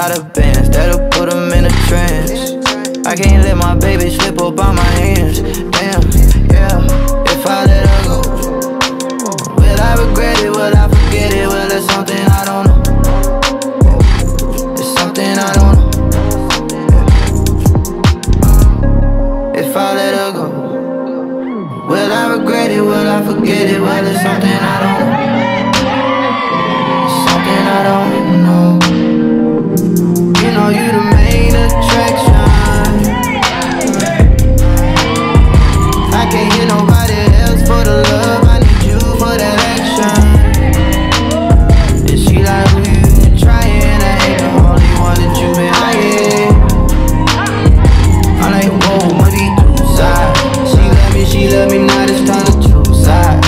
out of bands, that'll put them in a trance. I can't let my baby slip up on my hands. Damn, yeah, if I let her go, will I regret it, will I forget it? Well, it's something I don't know. It's something I don't know. If I let her go, will I regret it, will I forget it? Well, it's something I don't know. I don't know. You know you the main attraction. I can't hear nobody else for the love. I need you for that action. And she like, who you trying? I ain't the only one that you been eyeing. I'm like, whoa, money two sides. She love me now, it's time to choose sides.